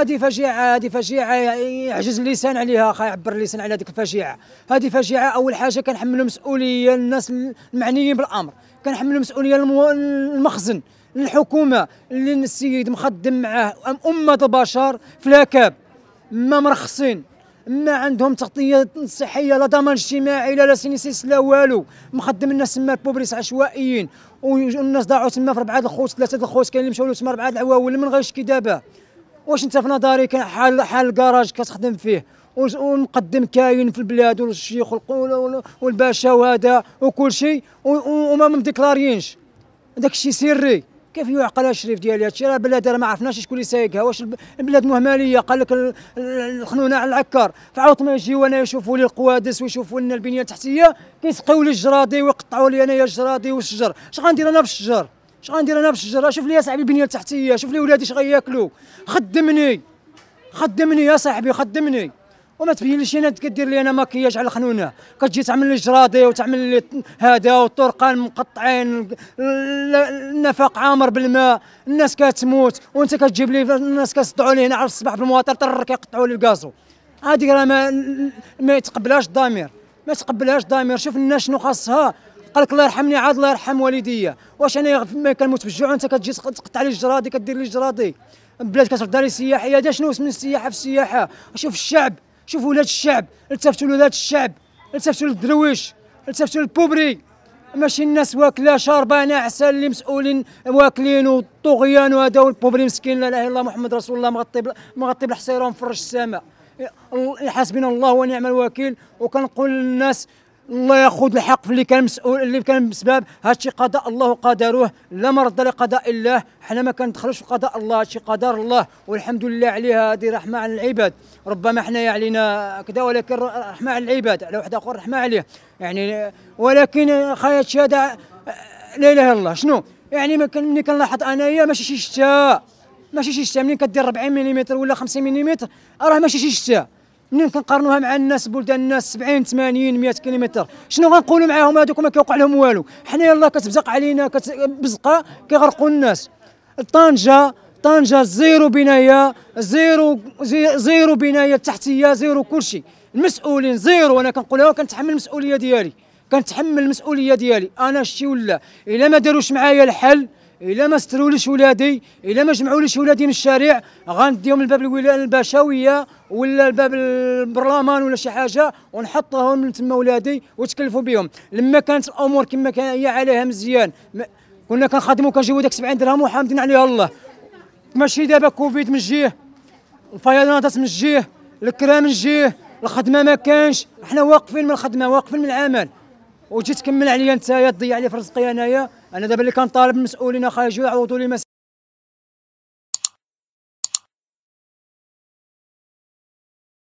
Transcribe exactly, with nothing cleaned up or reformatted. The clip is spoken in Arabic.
هذه فجيعه، هذه فجيعه يعجز اللسان عليها، خا يعبر اللسان على هذيك الفجيعه. هذه فجيعه. اول حاجه كنحملوا مسؤوليه الناس المعنيين بالامر، كنحملوا مسؤوليه المخزن، الحكومه اللي السيد مخدم معاه امه البشر في لاكاب، ما مرخصين، ما عندهم تغطيه صحيه لا ضمان اجتماعي لا لا سينيسيس لا والو، مخدم الناس تما بوبليس عشوائيين، والناس ضاعوا تما في ربعه الخوت، ثلاثه الخوت كاين اللي مشاو له تما ربعه العواول، من غيشكي دابا. واش انت في نظري كان حال حال الكراج كتخدم فيه ومقدم كاين في البلاد والشيخ والباشا وهذا وكل شيء وما مديكلاريينش، داك الشيء سري. كيف يعقل الشريف ديال هذا الشيء؟ راه البلاد راه ما عرفناش شكون اللي سايقها، واش البلاد مهمليه؟ قال لك الخنونه على العكار، فعاوت ما يجيو هنا يشوفوا لي القوادس ويشوفوا لنا البنيه التحتيه كيسقيوا لي الجرادي ويقطعوا لي انايا الجرادي والشجر، اش غندير انا بالشجر؟ اش غندير انا بالشجر؟ شوف لي يا صاحبي البنيه التحتيه، شوف لي ولادي اش غياكلوا، خدمني خدمني يا صاحبي خدمني، وما تبينليش انا كدير لي انا ماكياج على الخنونه، كتجي تعمل لي الجرادي وتعمل لي هذا والطرقان مقطعين، النفق عامر بالماء، الناس كتموت وانت كتجيب لي الناس كيصدعوا لي هنا على الصباح بالمواطر طر كيقطعوا لي الكازو، هذيك راه ما ما يتقبلهاش الضمير، ما يتقبلهاش الضمير. شوف الناس شنو خاصها، قال لك الله يرحمني عاد الله يرحم والديا، واش انا ما كنموت بالجوع وانت كتجي تقطع لي الجرادي كدير لي الجرادي، البلاد كترد داري سياحيه، هذا شنو اسم السياحه في السياحه؟ شوف الشعب، شوفوا ولاد الشعب، التفتوا لولاد الشعب، التفتوا للدرويش، التفتوا للبوبري، ماشي الناس واكله شاربه ناعسه اللي مسؤولين واكلين والطغيان وهذا، والبوبري مسكين لا اله الا الله محمد رسول الله مغطي مغطي بالحصيره ومفرج السماء، حسبنا الله ونعم الوكيل. وكنقول للناس الله ياخذ الحق في اللي كان مسؤول اللي كان بسبب هادشي قضاء الله قدروه، لا مرد لقضاء الله، حنا ما كندخلوش في قضاء الله، هادشي قدر الله والحمد لله عليها، هذه رحمه على العباد، ربما حنايا علينا كذا ولكن رحمه على العباد، على واحد اخر رحمه عليه يعني. ولكن خايا هادشي هذا لا اله الا الله شنو يعني، ما كان ملي كنلاحظ انايا ماشي شي شتاء، ماشي شي شتاء ملي كدير أربعين ملم ولا خمسين ملم راه ماشي شي شتاء، منين كنقارنوها مع الناس بلدان الناس سبعين ثمانين مية كيلومتر، شنو غنقولوا معاهم هذوك؟ ما كيوقع لهم والو، حنايا الله كتبزق علينا بزقه كيغرقوا الناس. طنجه طنجه زيرو بنايه، زيرو زيرو بنايه تحتيه، زيرو كلشي، المسؤولين زيرو. انا كنقولها وكنتحمل المسؤوليه ديالي، كنتحمل المسؤوليه ديالي انا شتي ولا، الا ما داروش معايا الحل، إلا ما ستروليش ولادي، إلا ما جمعوليش ولادي من الشارع، غنديهم لباب الولاية الباشوية ولا لباب البرلمان ولا شي حاجة، ونحطهم من تما ولادي وتكلفوا بهم. لما كانت الأمور كما كان هي عليها مزيان، كنا كنخدموا كنجيبوا داك سبعين درهم وحامدين عليها الله، ماشي دابا كوفيد من جيه، الفيضانات من جيه، الكرا من جيه، الخدمة ما كانش، حنا واقفين من الخدمة، واقفين من العمل. وجيت تكمل عليا نتايا تضيع لي في رزقي انايا، انا دابا اللي كنطالب المسؤولين اخا يجيو يعوضوا لي